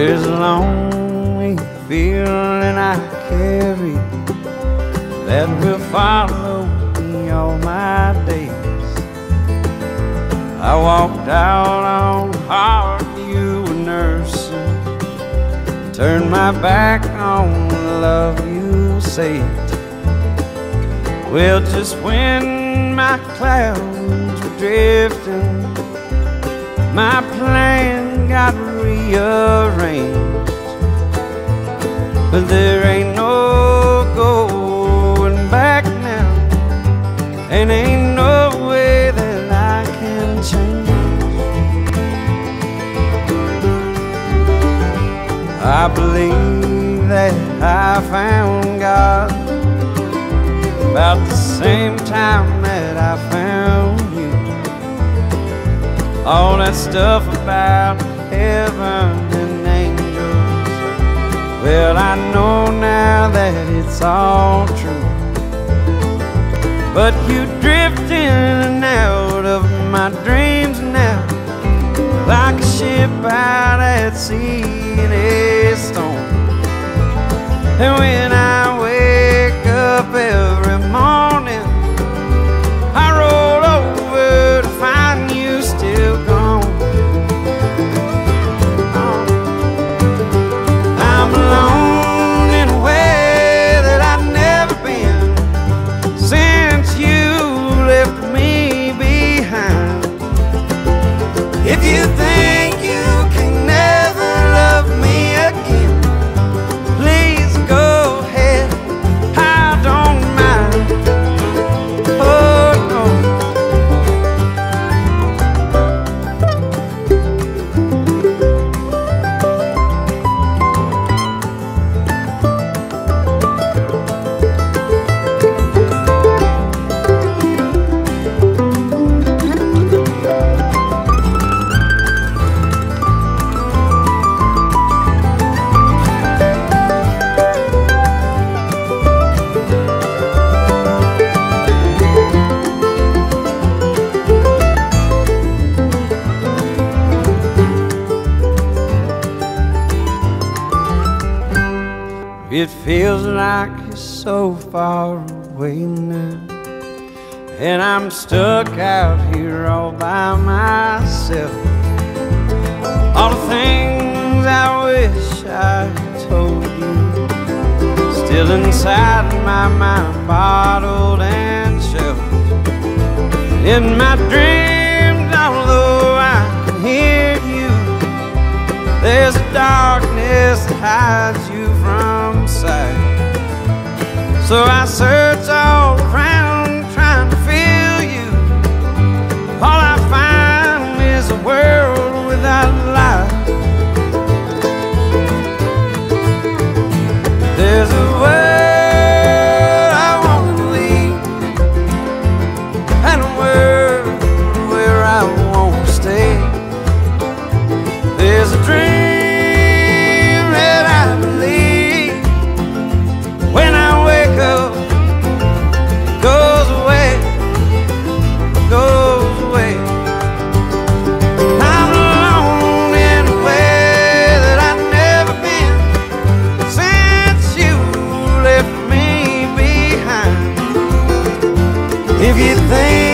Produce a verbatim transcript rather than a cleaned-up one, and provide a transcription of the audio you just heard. There's a lonely feeling I carry that will follow me all my days. I walked out on hard you were nursing, turned my back on the love you saved. Well, just when my clouds were drifting, my plan got rearranged. But there ain't no going back now, and ain't no way that I can change. I believe that I found God about the same time that I found you. All that stuff about heaven and angels, well, I know now that it's all true. But you drift in and out of my dreams now, like a ship out at sea in a storm. And when I wake up every morning, I roll over to find you still gone. I'm alone in a way that I've never been since you left me behind. If you think you can never love me again, please go ahead, I don't mind. Oh no. It feels like you're so far away now, and I'm stuck out here all by myself. All the things I wish I had told you, still inside my mind, bottled and shelved. In my dreams, although I can hear you, there's a darkness that hides you from sight. So I search all around trying to feel you. All I find is a world without light. There's a world I want to leave, and a world where I won't stay. There's a dream if you think